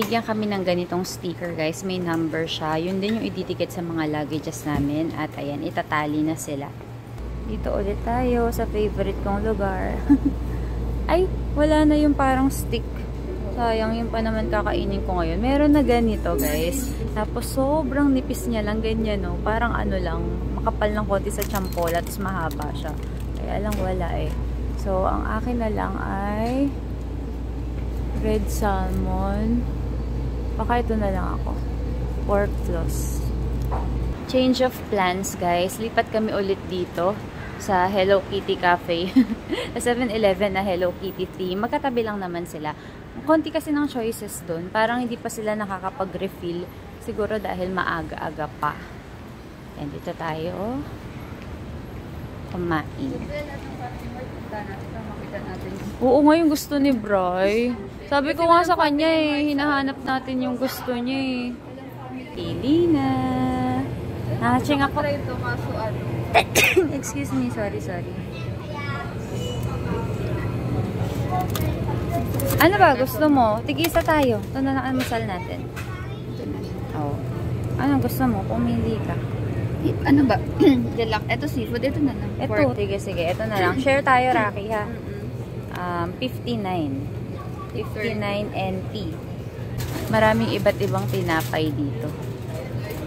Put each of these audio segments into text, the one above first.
binigyan kami ng ganitong sticker, guys. May number siya. Yun din yung ididikit sa mga luggages namin. At ayan, itatali na sila. Dito ulit tayo sa favorite kong lugar. Ay, wala na yung parang stick. Sayang, yung pa naman kakainin ko ngayon. Meron na ganito, guys. Tapos, sobrang nipis niya lang. Ganyan, no? Parang ano lang, makapal ng konti sa champola. Tapos, mahaba siya. Kaya lang, wala eh. So, ang akin na lang ay red salmon. Baka ito na lang ako. Pork floss. Change of plans, guys. Lipat kami ulit dito sa Hello Kitty Cafe. Sa 7-Eleven na Hello Kitty theme. Magkatabi lang naman sila. Konti kasi ng choices doon. Parang hindi pa sila nakakapag-refill. Siguro dahil maaga-aga pa. And dito tayo kumain. Oo nga, yung gusto ni Bri. Sabi ko nga sa kanya eh, hinahanap natin yung gusto niya eh. Pili na. Nakaching ako. Excuse me, sorry. Ano ba gusto mo? Tig-isa tayo. Ito na ang almusal natin. Oh. Ano gusto mo? Pumili ka. Ano ba? Jalak. Ito seafood. Ito na lang. Ito. Sige. Ito na lang. Share tayo, Rocky, ha? 59 NT. Maraming iba't ibang tinapay dito.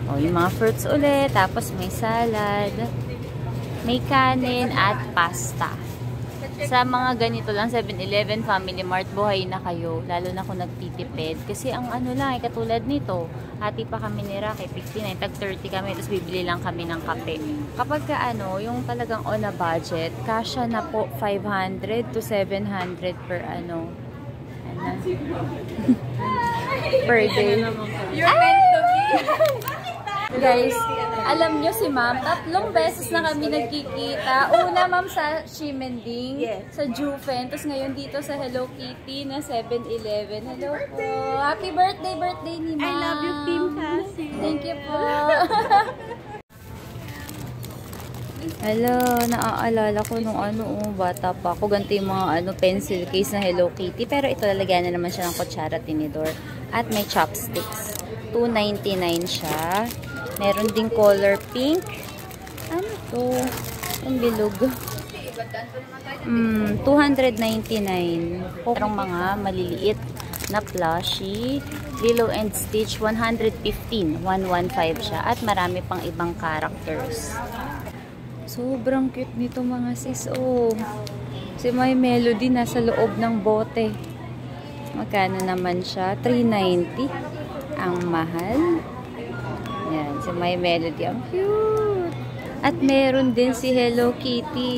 O, yung mga fruits ulit. Tapos may salad. May kanin at pasta. Sa mga ganito lang, 7-Eleven, Family Mart, buhay na kayo. Lalo na kung nagtitipid. Kasi ang ano lang, katulad nito, hati pa kami ni Rocky, 59, tag 30 kami, tapos bibili lang kami ng kape. Kapag ka ano, yung talagang on a budget, kasya na po 500 to 700 per ano, per day. You're meant to be! Guys, alam nyo si ma'am, 3 beses na kami nagkikita. Una ma'am sa Shimending, sa Jufen, tapos ngayon dito sa Hello Kitty na 7-Eleven. Hello po! Happy birthday, ni ma'am! I love you, TeamCasil! Thank you po! Hello, naaalala ko nung ano, bata pa ako. Ganito yung mga ano, pencil case na Hello Kitty. Pero ito, lalagyan na naman siya ng kutsara, tinidor. At may chopsticks. $2.99 siya. Meron ding color pink. Ano to? Ang bilog. 299. Merong mga maliliit na plushie. Lilo and Stitch, 115. 115 siya. At marami pang ibang characters. Sobrang cute nito, mga sis. Oh. Kasi may Melody nasa loob ng bote. Magkano naman siya? 390. Ang mahal. Ayan, si My Melody. Ang cute! At meron din si Hello Kitty.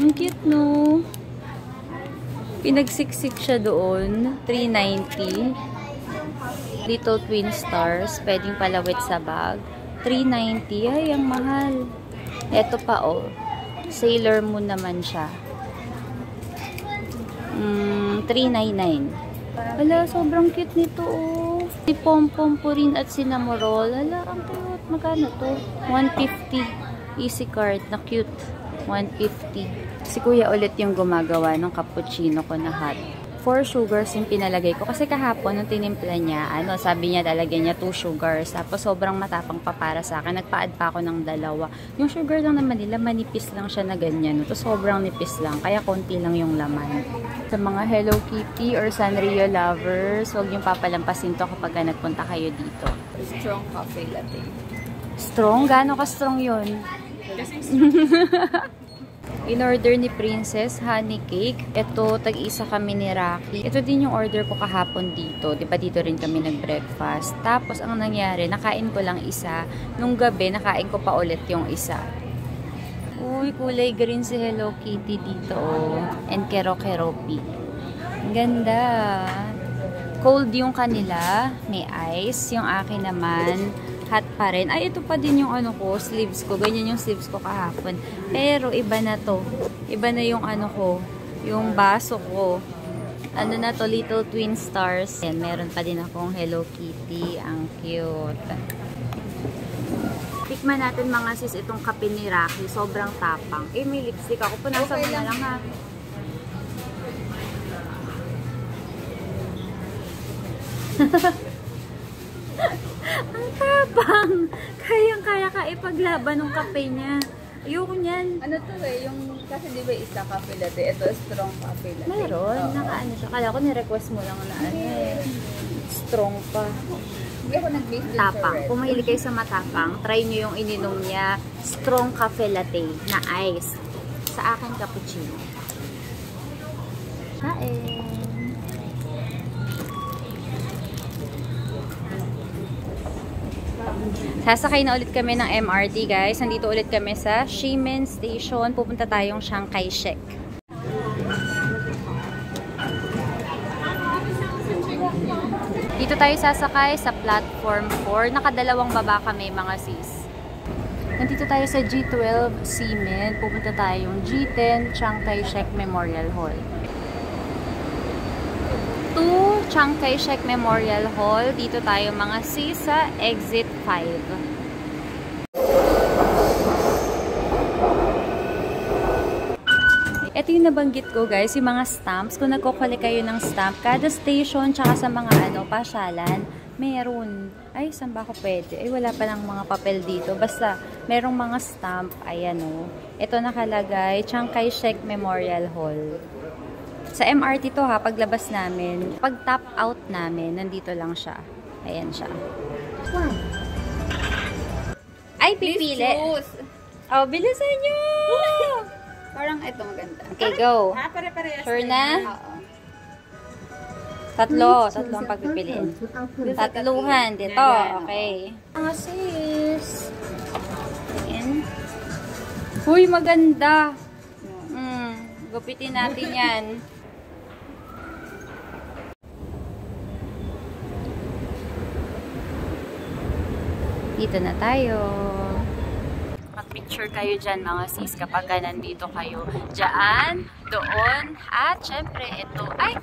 Ang cute, no? Pinagsiksik siya doon. 390. Little Twin Stars. Pwedeng palawit sa bag. 390. Ay, ang mahal. Eto pa, oh. Sailor Moon naman siya. 399. Wala, sobrang cute nito, oh. Si Pompong po rin at si Namoroll. Hala, ang cute. Magkano to? 150. EasyCard na cute. 150. Si Kuya ulit yung gumagawa ng cappuccino ko na hot. 4 sugars yung pinalagay ko. Kasi kahapon, nung tinimpla niya, ano, sabi niya talaga niya 2 sugars. Tapos sobrang matapang pa para sa akin. Nagpa-add pa ako ng 2. Yung sugar lang naman nila, manipis lang siya na ganyan. No? Tapos sobrang nipis lang. Kaya konti lang yung laman. Sa mga Hello Kitty or Sanrio lovers, huwag niyong papalampasin to kapag nagpunta kayo dito. Strong coffee latte. Strong? Gano'n ka strong yun? Kasi strong. In order ni Princess, honey cake. Ito, tag-isa kami ni Rocky. Ito din yung order ko kahapon dito. Diba dito rin kami nag-breakfast. Tapos, ang nangyari, nakain ko lang isa. Nung gabi, nakain ko pa ulit yung isa. Uy, kulay green si Hello Kitty dito. And Kero Keroppi. Ang ganda. Cold yung kanila. May ice. Yung akin naman, hot pa rin. Ay, ito pa din yung ano ko, sleeves ko. Ganyan yung sleeves ko kahapon. Pero, iba na to. Iba na yung ano ko, yung baso ko. Ano na to, Little Twin Stars. And meron pa din akong Hello Kitty. Ang cute. Tikman natin, mga sis, itong kape ni Rocky. Sobrang tapang. Eh, may lipstick ako. Punasa mo na lang, ha. Ang tapang! Kayang-kaya ka ipaglaban ng kape niya. Ayoko niyan. Ano to eh? Yung, kasi di ba isa kape latte? Ito, strong kape latte. Meron. Oh. Nakaano siya. Kala ko ni-request mo lang na ano eh. Strong pa. Hindi ako nag-base din sa red. Kung mahilig kayo sa matapang, try nyo yung ininom niya. Strong cafe latte na ice. Sa akin, cappuccino. Kain! Sasakay na ulit kami ng MRT, guys. Nandito ulit kami sa Ximen Station. Pupunta tayong Chiang Kai-shek. Dito tayo sasakay sa platform 4. Nakadalawang baba kami, mga sis. Nandito tayo sa G12 Ximen. Pupunta tayong G10 Chiang Kai-shek Memorial Hall. To Chiang Kai-shek Memorial Hall. Dito tayo, mga sis, sa exit 5. Ito yung nabanggit ko, guys, yung mga stamps. Kung nagkukulik kayo ng stamp, kada station tsaka sa mga ano, pasyalan, meron. Ay, saan ba ako pwede? Ay, wala pa lang mga papel dito. Basta, merong mga stamp. Ayan o. Ito nakalagay, Chiang Kai-shek Memorial Hall. Sa MRT to ha, paglabas namin, pag tap out namin, nandito lang siya. Ayan siya. Wow. Ay, pipili. Oh, bilisan nyo! Parang ito maganda. Okay, go. Ha, pare-parehas. Sure na? Oo. Tatlo ang pagpipiliin. Tatluhan dito. Okay. Mga sis. Ayan. Uy, maganda. Gupitin natin yan. Dito na tayo. Mag-picture kayo dyan, mga sis, kapag nandito kayo. Diyan, doon, at syempre ito. Ay,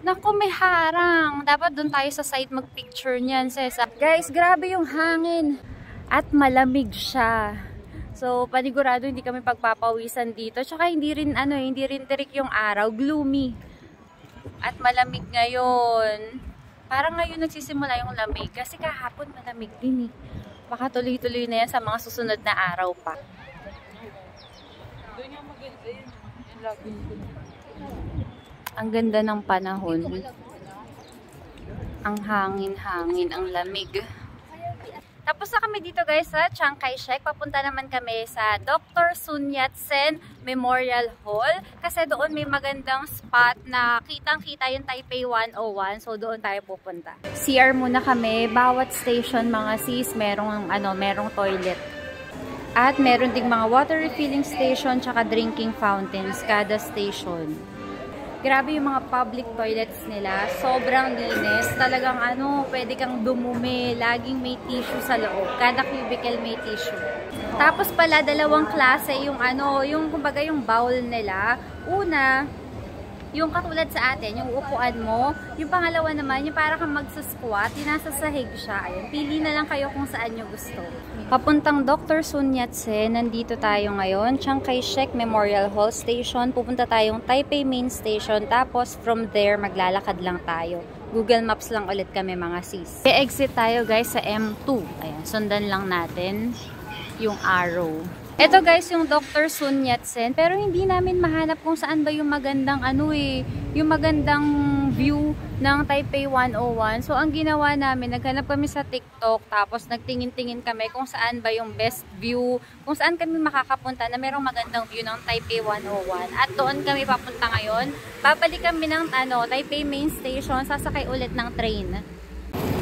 naku, may harang. Dapat doon tayo sa site mag-picture niyan, sis. Guys, grabe yung hangin. At malamig siya. So, panigurado hindi kami pagpapawisan dito. Tsaka hindi rin, ano, hindi rin tirik yung araw. Gloomy. At malamig ngayon. Parang ngayon nagsisimula yung lamig. Kasi kahapon malamig din eh. Baka tuloy-tuloy na yan sa mga susunod na araw pa. Ang ganda ng panahon. Ang hangin-hangin, ang lamig. Tapos na kami dito, guys, sa Chiang Kai-shek. Papunta naman kami sa Dr. Sun Yat-sen Memorial Hall. Kasi doon may magandang spot na kitang-kita yung Taipei 101. So doon tayo pupunta. CR muna kami. Bawat station, mga sis, merong, ano, merong toilet. At meron ding mga water refilling station tsaka drinking fountains kada station. Grabe yung mga public toilets nila. Sobrang linis. Talagang ano, pwede kang dumumi. Laging may tissue sa loob. Kada cubicle may tissue. Tapos pala, dalawang klase yung ano, yung kumbaga yung bowl nila. Una, yung katulad sa atin, yung upuan mo. Yung pangalawa naman, yung para kang magsasquat, yung nasa sahig siya. Ayun, pili na lang kayo kung saan nyo gusto. Papuntang Dr. Sun Yat-sen, nandito tayo ngayon, Chiang Kai-shek Memorial Hall Station. Pupunta tayong Taipei Main Station, tapos from there maglalakad lang tayo. Google Maps lang ulit kami, mga sis. I-exit tayo, guys, sa M2. Ayan, sundan lang natin yung arrow. Ito, guys, yung Dr. Sun Yat-sen, pero hindi namin mahanap kung saan ba yung magandang ano eh, yung magandang view ng Taipei 101. So, ang ginawa namin, naghanap kami sa TikTok, tapos nagtingin-tingin kami kung saan ba yung best view, kung saan kami makakapunta na merong magandang view ng Taipei 101. At doon kami papunta ngayon. Babalik kami ng ano, Taipei Main Station, sasakay ulit ng train.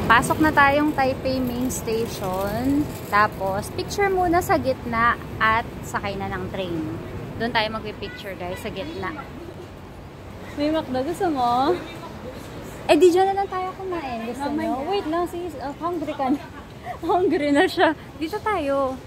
Pasok na tayong Taipei Main Station, tapos picture muna sa gitna at sakay na ng train. Doon tayo magpipicture, guys, sa gitna. May McDo, gusto mo? Eh, di dyan na lang tayo kumain. Gusto mo? Wait lang, sis. Hungry ka na. Hungry na siya. Dito tayo.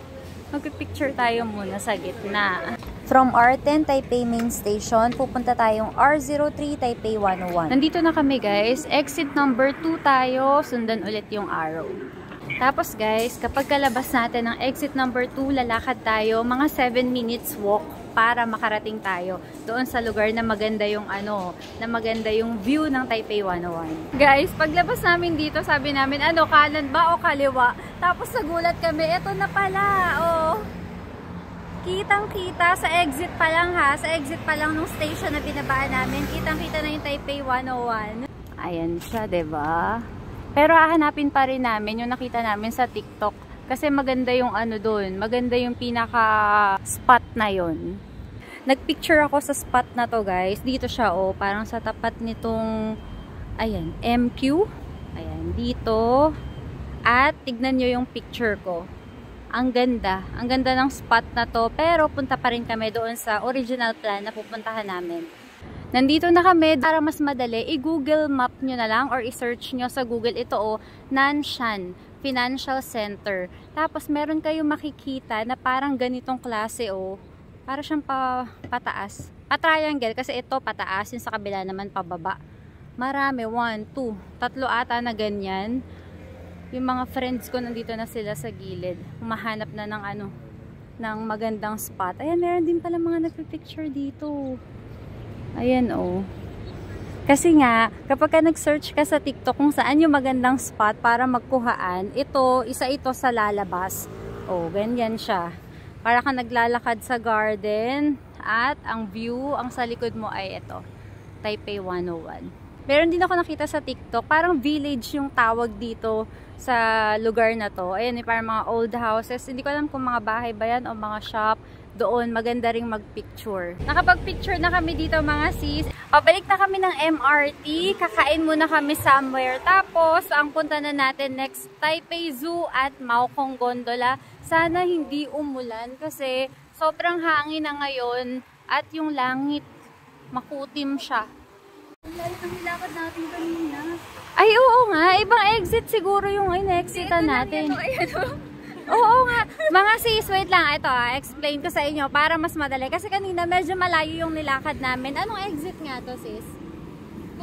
Magpipicture tayo muna sa gitna. From R10 Taipei Main Station, pupunta tayong R03 Taipei 101. Nandito na kami, guys. Exit number 2 tayo. Sundan ulit yung arrow. Tapos, guys, kapag kalabas natin ng exit number 2, lalakad tayo mga 7 minutes walk para makarating tayo doon sa lugar na maganda yung view ng Taipei 101. Guys, paglabas namin dito, sabi namin, kanan ba o kaliwa? Tapos nagulat kami, eto na pala, kitang-kita sa exit pa lang sa exit pa lang ng station na binabaan namin, kitang-kita na yung Taipei 101. Ayan siya, diba? Pero hahanapin pa rin namin yung nakita namin sa TikTok kasi maganda yung doon, maganda yung pinaka-spot na yon. Nagpicture ako sa spot na to, guys. Dito siya, parang sa tapat nitong, ayan, MQ. Ayan, dito. At tignan nyo yung picture ko. Ang ganda ng spot na to, pero punta pa rin kami doon sa original plan na pupuntahan namin. Nandito na kami, para mas madali, i-Google map nyo na lang or i-search nyo sa Google ito, Nanshan Financial Center. Tapos meron kayong makikita na parang ganitong klase, para siyang pataas, pa-triangle, kasi ito pataas, yung sa kabila naman pababa. Marami, 1, 2, 3 ata na ganyan. Yung mga friends ko nandito na sila sa gilid, humahanap na ng ng magandang spot. Ayan, meron din pala mga nagpipicture dito. Ayan, kasi nga kapag ka nag-search ka sa TikTok kung saan yung magandang spot para magkuhaan, ito, isa ito sa lalabas. Ganyan siya, para ka naglalakad sa garden at ang view, ang sa likod mo ay ito, Taipei 101. Meron din ako nakita sa TikTok, parang village yung tawag dito sa lugar na to. Ayan, parang mga old houses. Hindi ko alam kung mga bahay ba yan o mga shop. Doon, maganda rin magpicture. Nakapagpicture na kami dito, mga sis. Pabalik na kami ng MRT. Kakain muna kami somewhere. Tapos, ang punta na natin next, Taipei Zoo at Maokong Gondola. Sana hindi umulan kasi sobrang hangin na ngayon at yung langit, makutim siya. Lalit ang nilakad natin kanina. Ay, oo nga. Ibang exit siguro yung in-exitan natin. Oo nga. Mga sis, wait lang. Ito, explain ko sa inyo para mas madali. Kasi kanina medyo malayo yung nilakad namin. Anong exit nga to, sis? 2.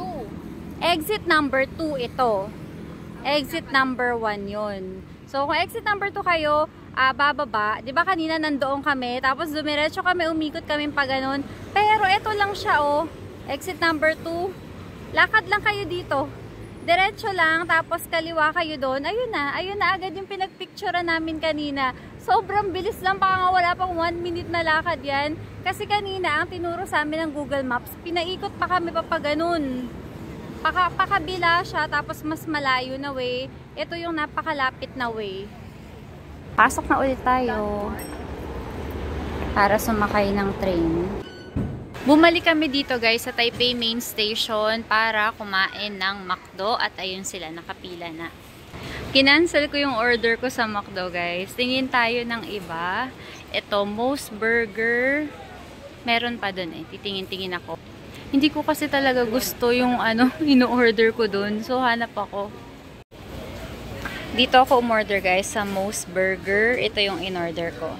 Exit number 2 ito. Exit number 1 yun. So, kung exit number 2 kayo, bababa. Diba kanina nandoon kami, tapos dumiretso kami, umikot kami pa ganun. Pero ito lang siya, Exit number 2. Lakad lang kayo dito. Diretso lang, tapos kaliwa kayo doon. Ayun na agad yung pinagpicturean namin kanina. Sobrang bilis lang, baka nga wala pang 1 minute na lakad yan. Kasi kanina, ang tinuro sa amin ng Google Maps, pinaikot pa kami papaganon. Pakabila siya, tapos mas malayo na way. Ito yung napakalapit na way. Pasok na ulit tayo para sumakay ng train. Bumalik kami dito, guys, sa Taipei Main Station para kumain ng McDo at ayun sila, nakapila na. Kinansel ko yung order ko sa McDo, guys. Tingin tayo ng iba. Ito, Most Burger. Meron pa dun titingin ako. Hindi ko kasi talaga gusto yung ino-order ko dun. So, hanap ako. Dito ako umorder, guys, sa Most Burger. Ito yung in-order ko.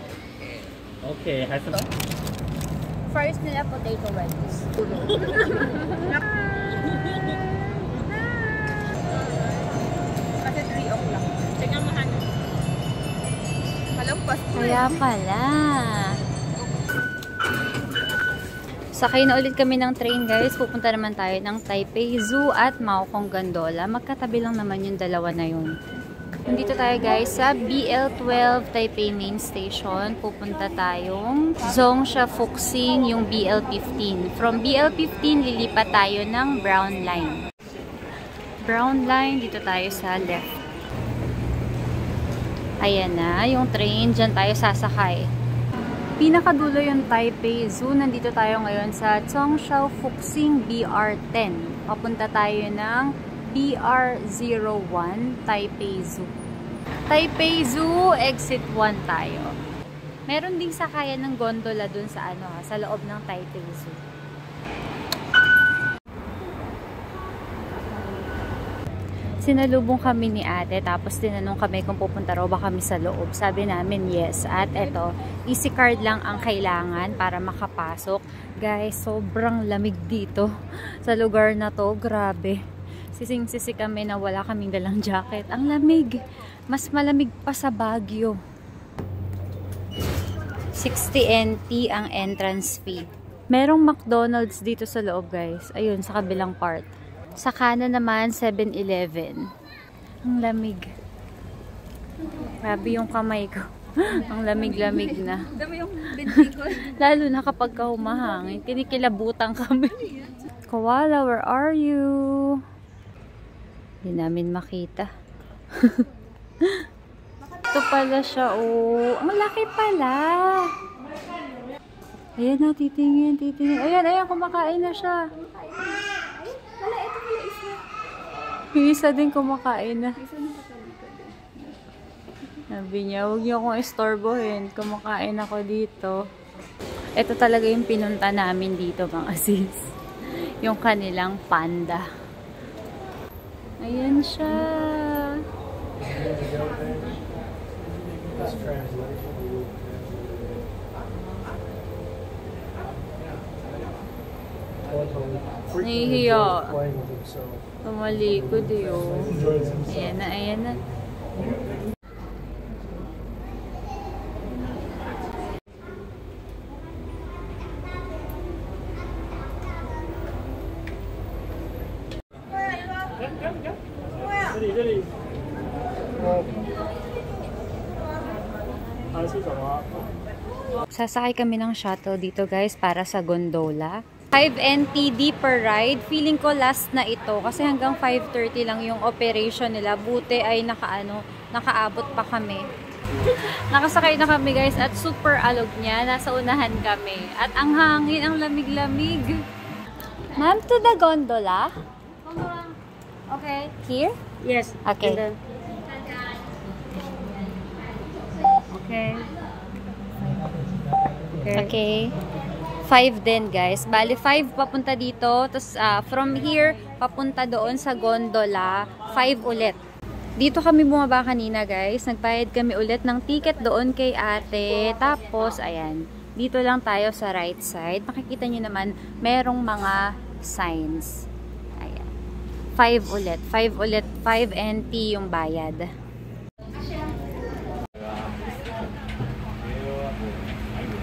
Okay, has it? First nila potato wedges. Kasi 3 o'clock. Teka, mahalo. Halong pastor. Kaya pala. Sakay na ulit kami ng train, guys. Pupunta naman tayo ng Taipei Zoo at Maokong Gondola. Magkatabi lang naman yung dalawa na yun. Nandito tayo, guys, sa BL12 Taipei Main Station. Pupunta tayong Zhongxiao Fuxing, yung BL15. From BL15, lilipat tayo ng Brown Line. Brown Line, dito tayo sa left. Ayan na, yung train. Diyan tayo sasakay. Pinakadulo yung Taipei Zoo. Nandito tayo ngayon sa Zhongxiao Fuxing BR10. Papunta tayo ng BR01 Taipei Zoo. Taipei Zoo exit 1 tayo. Meron ding sakayan ng gondola dun sa sa loob ng Taipei Zoo. Sinalubong kami ni ate, tapos tinanong kami kung pupunta raw ba kami sa loob. Sabi namin yes, at eto, EasyCard lang ang kailangan para makapasok. Guys, sobrang lamig dito sa lugar na to, grabe. Sising-sisi kami na wala kaming dalang jacket. Ang lamig. Mas malamig pa sa Baguio. 60 NT ang entrance fee. Merong McDonald's dito sa loob, guys. Ayun, sa kabilang part. Sa kanan naman, 7-Eleven. Ang lamig. Grabe yung kamay ko. Ang lamig-lamig na. Lalo na kapag humahangin. Kinikilabutan kami. Koala, where are you? Hindi namin makita. Ito pala siya, oh. Ang laki pala. Ayan na, titingin, titingin. Ayan, ayan, kumakain na siya. Wala, ito pala isa. Yung isa din kumakain na. Sabi niya, huwag niyo akong istorbohin. Kumakain ako dito. Ito talaga yung pinunta namin dito, mga sis. Yung kanilang panda. Ayan siya. Nahihiyo. Tumalikod yun. Ayan na, ayan na. Sasakay kami ng shuttle dito, guys, para sa gondola. 5 NTD per ride. Feeling ko last na ito kasi hanggang 5:30 lang yung operation nila. Buti ay nakaabot pa kami. Nakasakay na kami, guys, at super alog niya. Nasa unahan kami. At ang hangin, ang lamig-lamig. Ma'am, to the gondola? Okay. Here? Yes. Okay. Okay. Okay. 5 din, guys. Bali, 5 papunta dito. Tapos, from here, papunta doon sa gondola. 5 ulit. Dito kami bumaba kanina, guys. Nagbayad kami ulit ng ticket doon kay ate. Tapos, ayan. Dito lang tayo sa right side. Makikita nyo naman, merong mga signs. Ayan. 5 ulit. 5 ulit. 5 NT yung bayad.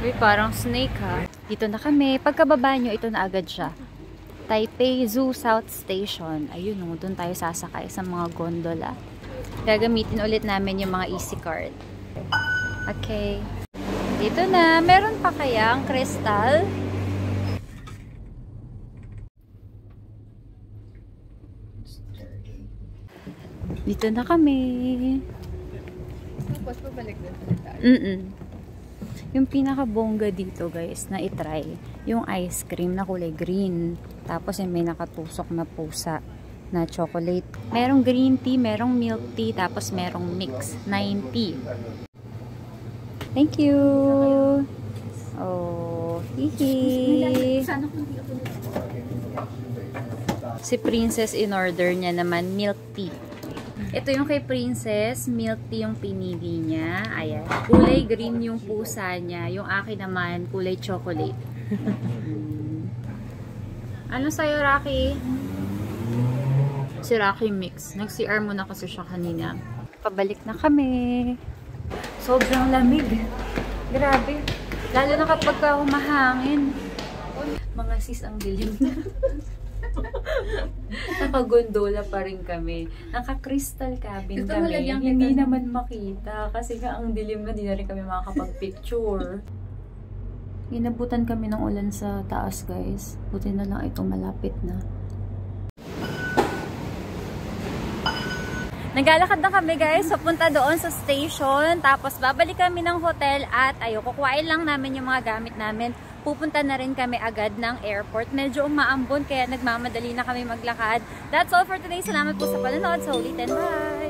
Uy, parang snake, ha? Dito na kami. Pagkababa nyo, ito na agad siya. Taipei Zoo South Station. Ayun, doon tayo sasakay sa mga gondola. Gagamitin ulit namin yung mga EasyCard. Okay. Dito na. Meron pa kayang crystal? Dito na kami. Tapos babalik na tayo. Yung pinaka-bongga dito, guys, na itry, yung ice cream na kulay green. Tapos yung may nakatusok na pusa na chocolate. Merong green tea, merong milk tea, tapos merong mix. 9 tea. Thank you! Oh, hihi! Si Princess in-order niya naman milk tea. Ito yung kay Princess, milk tea yung pinili niya. Ayan. Kulay green yung pusa niya. Yung akin naman, kulay chocolate. Ano sa'yo, Rocky? Si Rocky mix. Nag-CR muna kasi siya kanina. Pabalik na kami. Sobrang lamig. Grabe. Lalo na kapag humahangin. Mga sis, ang dilim na. Nakagondola pa rin kami. Naka-crystal cabin ito kami. Hindi naman makita. Kasi nga ang dilim na, di na rin kami makakapag-picture. Inabutan kami ng ulan sa taas, guys. Buti na lang ito, malapit na. Naglalakad na kami, guys. Papunta doon sa station. Tapos babalik kami ng hotel at kukuhain lang namin yung mga gamit namin. Pupunta na rin kami agad ng airport. Medyo umaambon, kaya nagmamadali na kami maglakad. That's all for today. Salamat po sa panonood. So ulitin, bye!